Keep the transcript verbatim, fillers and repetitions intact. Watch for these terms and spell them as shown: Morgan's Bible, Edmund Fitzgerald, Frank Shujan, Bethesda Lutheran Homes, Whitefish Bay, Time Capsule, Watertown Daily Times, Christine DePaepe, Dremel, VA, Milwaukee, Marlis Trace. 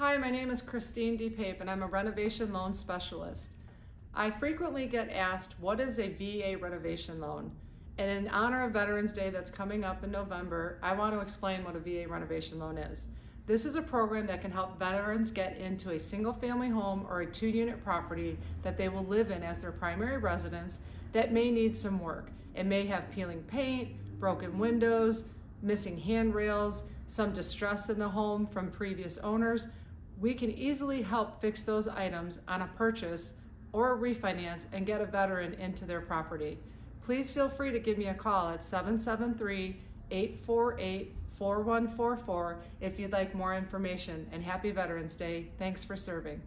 Hi, my name is Christine DePaepe and I'm a renovation loan specialist. I frequently get asked, what is a V A renovation loan? And in honor of Veterans Day that's coming up in November, I want to explain what a V A renovation loan is. This is a program that can help veterans get into a single family home or a two unit property that they will live in as their primary residence that may need some work. It may have peeling paint, broken windows, missing handrails, some distress in the home from previous owners. We can easily help fix those items on a purchase or a refinance and get a veteran into their property. Please feel free to give me a call at seven seven three, eight four eight, four one four four if you'd like more information. And happy Veterans Day. Thanks for serving.